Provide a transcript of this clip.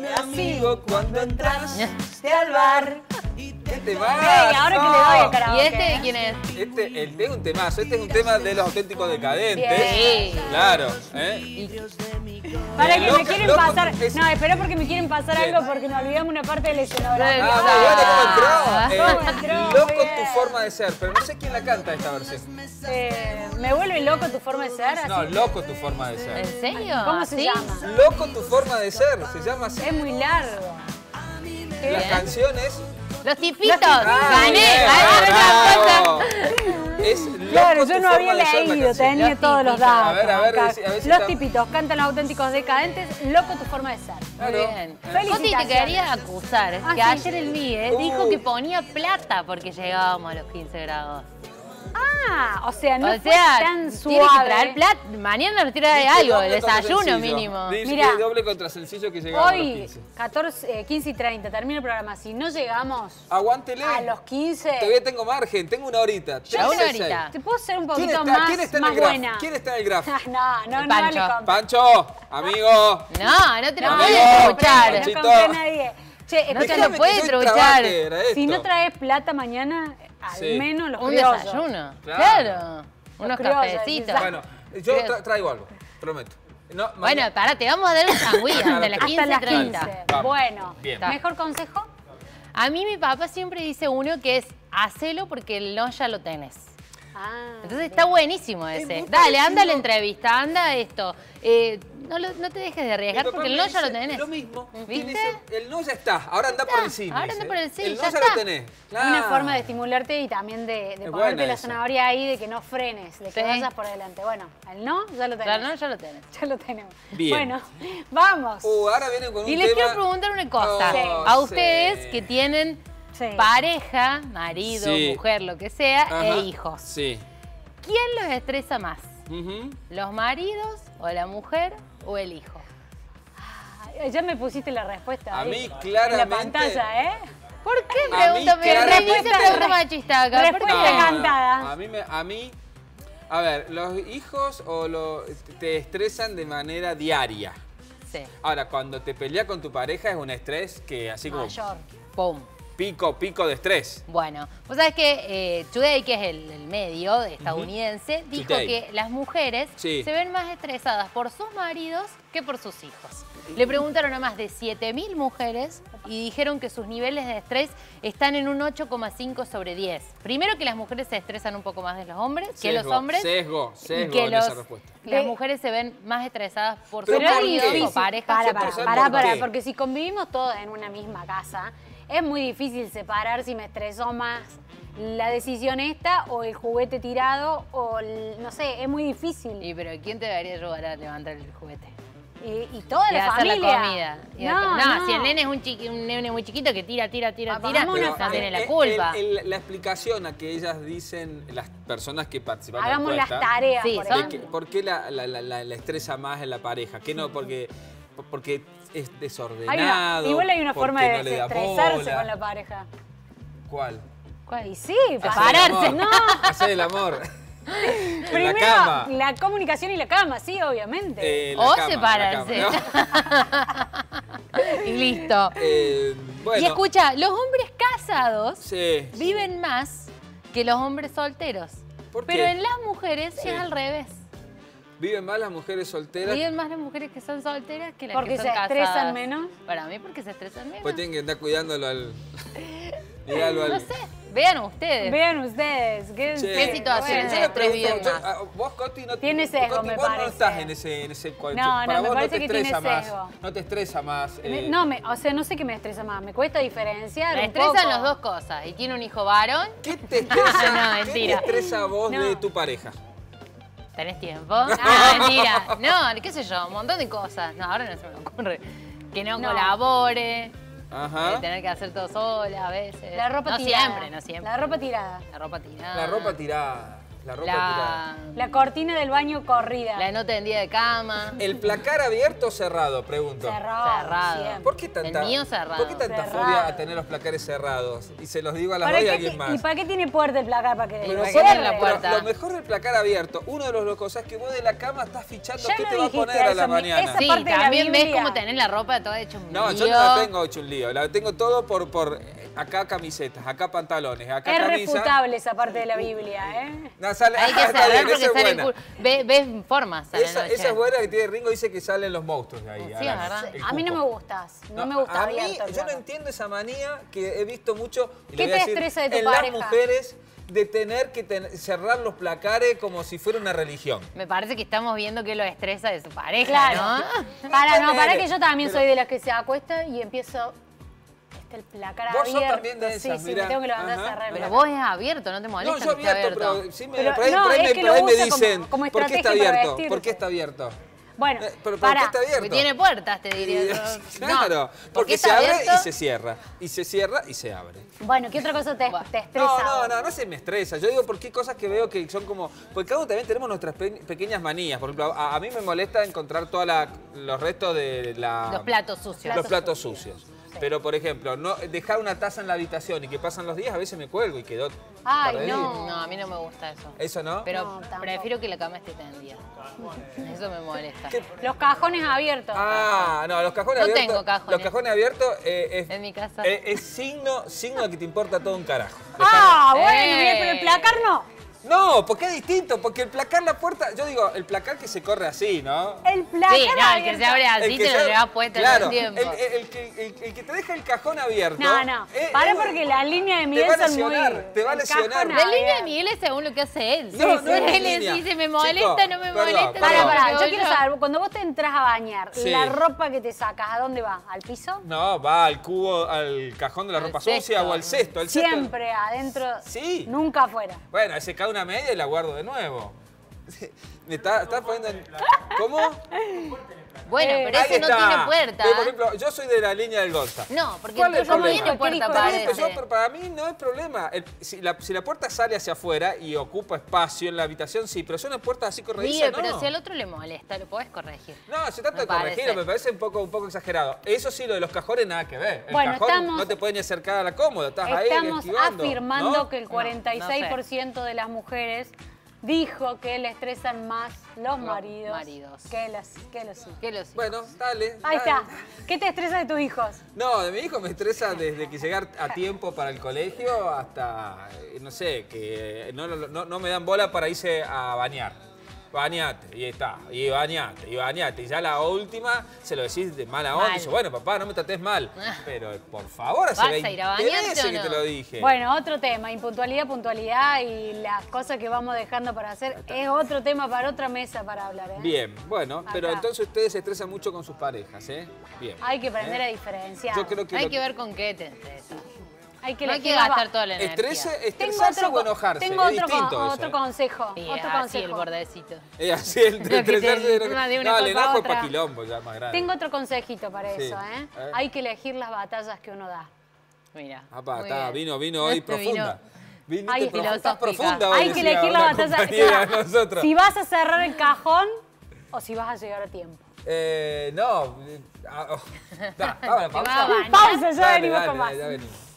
un amigo cuando entraste al bar. Este más. Hey, ahora que le doy el karaoke. ¿Y este de quién es? Este es un temazo. Este es un tema de Los Auténticos Decadentes. Bien. Claro. Para que me quieren pasar. No, espera porque me quieren pasar algo porque nos olvidamos una parte del escenario. Ah, muy bueno, ¿cómo entró? Loco tu forma de ser, pero no sé quién la canta esta versión. Me vuelve loco tu forma de ser. No, loco tu forma de ser. ¿En serio? ¿Cómo se llama? Loco tu forma de ser. Se llama así. Es muy largo. Las canciones. Los tipitos, gané. Claro, yo no había leído, tenía todos los datos. A ver, los tipitos, cantan Los Auténticos Decadentes, loco tu forma de ser. Muy bien. Coti, te quería acusar, que ayer el MIDE dijo que ponía plata porque llegábamos a los 15 grados. Ah, o sea, no es tan suave. Tiene que traer plata, mañana nos tira de algo, el desayuno mínimo. Mira, doble contra sencillo que llegamos hoy, a los 15. 14, 15 y 30, termina el programa. Si no llegamos a los 15... Todavía tengo margen, tengo una horita. ¿Te puedo ser un poquito más buena? ¿Quién está en el graf? No, Pancho. No, Pancho, amigo. No te lo puedes escuchar. No compré a nadie. Che, no te lo puedes truchar. Si no traes plata mañana... Al menos los criollos. Un desayuno. Claro. Unos cafecitos. Bueno, yo traigo algo, prometo. Bueno, pará, te vamos a dar un sandwich hasta las 15:30. Bueno, ¿mejor consejo? A mí mi papá siempre dice uno que es, hacelo porque el no ya lo tenés. Entonces está buenísimo ese. Dale, anda a la entrevista, anda esto. No te dejes de arriesgar porque el no ya lo tenés. Lo mismo. ¿Viste? El no ya está. Ahora anda por el sí. Ahora anda por el sí. El no ya lo tenés. Una forma de estimularte y también de ponerte la zanahoria ahí, de que no frenes, de que vayas por adelante. Bueno, el no ya lo tenés. El no ya lo tenés. Ya lo tenemos. Bien. Bueno, vamos. Ahora vienen con un tema. Y les quiero preguntar una cosa. A ustedes que tienen pareja, marido, mujer, lo que sea, e hijos. Sí. ¿Quién los estresa más? ¿Los maridos o la mujer? ¿O el hijo? Ya me pusiste la respuesta. A mí, claramente. En la pantalla, ¿eh? ¿Por qué pregúntame? Respuesta machista acá. Respuesta cantada. A ver, los hijos te estresan de manera diaria. Sí. Ahora, cuando te peleas con tu pareja es un estrés que así como... Mayor. Pum. Pico de estrés. Bueno, vos sabés que Today, que es el medio estadounidense, dijo que las mujeres se ven más estresadas por sus maridos que por sus hijos. Le preguntaron a más de 7.000 mujeres y dijeron que sus niveles de estrés están en un 8,5 sobre 10. Primero que las mujeres se estresan un poco más de los hombres, que los hombres. Sesgo en esa respuesta. Las mujeres se ven más estresadas por sus maridos o parejas. Pará, porque si convivimos todos en una misma casa... Es muy difícil separar si me estresó más la decisión esta o el juguete tirado o, no sé, es muy difícil. Y pero ¿quién te debería ayudar a levantar el juguete? Y toda la familia. Y hacer la comida. No, si el nene es un nene muy chiquito que tira, no tiene la culpa. La explicación a que ellas dicen, las personas que participan en la encuesta. Hagamos las tareas, ¿por qué la estresa más en la pareja? ¿Qué no? Porque es desordenado. Igual hay una forma de desestresarse con la pareja. ¿Cuál? Y sí, separarse, ¿no? Hacer el amor. Primero, la comunicación y la cama, sí, obviamente. O separarse. Y listo. Y escucha, los hombres casados viven más que los hombres solteros. Pero en las mujeres es al revés. ¿Viven más las mujeres solteras? Viven más las mujeres que son solteras que las que son casadas. ¿Porque se estresan menos? Para mí, porque se estresan menos. Pues tienen que andar cuidándolo al... No sé, vean ustedes. ¿Qué situaciones de estrés viven más? Vos, Coti, no tienes sesgo, me parece. No estás en ese cuadro. No, me parece que tiene sesgo. No te estresa más. No, o sea, no sé qué me estresa más. Me cuesta diferenciar un poco. Me estresan las dos cosas. Y tiene un hijo varón. ¿Qué te estresa? No, mentira. ¿Qué te estresa a vos de tu pareja? ¿Tenés tiempo? Mentira. No, qué sé yo, un montón de cosas. No, ahora no se me ocurre. Que no colabore, tener que hacer todo sola a veces. La ropa tirada. No siempre. La ropa tirada. La ropa tirada. La cortina del baño corrida. La no tendida de cama. ¿El placar abierto o cerrado? Pregunto. Cerrado. Cerrado. ¿Por qué tanta, el mío cerrado. ¿Por qué tanta fobia a tener los placares cerrados? Y se los digo a las dos y a alguien más. ¿Y para qué tiene puerta el placar? ¿Para que lo cierre? La puerta. Lo mejor del placar abierto, uno de los cosas que vos de la cama estás fichando qué te va a poner a la mañana. Sí, también ves cómo tenés la ropa toda hecha un lío. No, yo no la tengo hecho un lío. La tengo todo por acá camisetas, acá pantalones, acá camisa. Es refutable esa parte de la Biblia, ¿eh? No, sale, hay que saber porque sale el culo. Ves formas. Esa es buena que tiene Ringo, dice que salen los monstruos de ahí. Sí, es verdad. A mí no me gustas. No me gusta abierto. Yo no entiendo esa manía que he visto mucho. ¿Qué te estresa de tu pareja? En las mujeres... de tener que cerrar los placares como si fuera una religión. Me parece que estamos viendo que lo estresa de su pareja, claro, ¿no? Para que yo también soy de las que se acuesta y empiezo... el placar abierto. Vos sos también de esas, sí, mirá. Me tengo que levantar a cerrar. Pero vos es abierto, no te molesta. No, yo abierto, pero sí me, por ahí me dicen, como ¿por qué está abierto? ¿Por qué está abierto? Bueno, ¿por qué está abierto? Porque tiene puertas, te diría. Claro, porque se abre y se cierra. Y se cierra y se abre. Bueno, ¿qué otra cosa te estresa? No se me estresa. Yo digo, porque hay cosas que veo que son como... Porque cada uno también tenemos nuestras pequeñas manías. Por ejemplo, a mí me molesta encontrar todos los restos de la... Los platos sucios. Los platos sucios. Sí. Pero, por ejemplo, no dejar una taza en la habitación y que pasan los días, a veces me cuelgo y quedó... Ay, no. No, a mí no me gusta eso. ¿Eso no? Pero no, prefiero que la cama esté tendida. Eso me molesta. ¿Qué? Los cajones abiertos. Ah, no, los cajones abiertos... No tengo cajones. Los cajones abiertos en mi casa. Es signo que te importa todo un carajo. Ah, bueno, bien, pero el placar no. No, porque es distinto, porque el placar, la puerta... Yo digo, el placar que se corre así, ¿no? El placar sí, no, el que se abre así te lo llevas puesto todo el tiempo. El que te deja el cajón abierto... No, no, para porque la línea de Miguel es muy... Te va a lesionar. La línea de Miguel es según lo que hace él. No, sí, no él dice, me molesta, chico, no me molesta. Pará, yo quiero saber, cuando vos te entras a bañar, sí, la ropa que te sacas, ¿a dónde va? ¿Al piso? No, va al cubo, al cajón de la ropa sucia o al cesto. Siempre adentro, nunca afuera. Bueno, ese cajón una media y la guardo de nuevo. Me está poniendo... ¿Cómo? Bueno, pero eso no tiene puerta. Por ejemplo, yo soy de la línea del Gonza. No, porque el tuyo no tiene puerta, pero para mí no es problema. Si la puerta sale hacia afuera y ocupa espacio en la habitación, sí, pero son las puertas así corredizas, no. Pero si al otro le molesta, lo podés corregir. No, se trata de corregirlo, me parece un poco exagerado. Eso sí, lo de los cajones nada que ver. El cajón no te pueden ni acercar a la cómoda, estás ahí esquivando. Estamos afirmando que el 46% de las mujeres... dijo que le estresan más los maridos que los hijos. Bueno, dale. Ahí está. ¿Qué te estresa de tus hijos? No, de mi hijo me estresa desde que llegar a tiempo para el colegio hasta, no sé, que no me dan bola para irse a bañar. Bañate, y está, y bañate, y bañate. Y ya la última se lo decís de mala onda. Y dice, bueno, papá, no me trates mal. Pero por favor, hace 20 veces que te lo dije. Bueno, otro tema, impuntualidad, puntualidad y las cosas que vamos dejando para hacer es otro tema para otra mesa para hablar. ¿Eh? Bien, bueno, acá. Pero entonces ustedes se estresan mucho con sus parejas, ¿eh? Bien. Hay que aprender a diferenciar. Yo creo que hay que ver con qué te estresas. No hay que gastar toda la energía. Estresarse o enojarse. Tengo otro consejo. Así el bordecito. Así el estresarse. No, el enojo es pa' quilombo ya más grande. Tengo otro consejito para eso, ¿eh? Hay que elegir las batallas que uno da. Mira. Vino hoy profunda. Estás profunda hoy. Hay que elegir las batallas. Si vas a cerrar el cajón o si vas a llegar a tiempo. No. Pausa, ya venimos con más.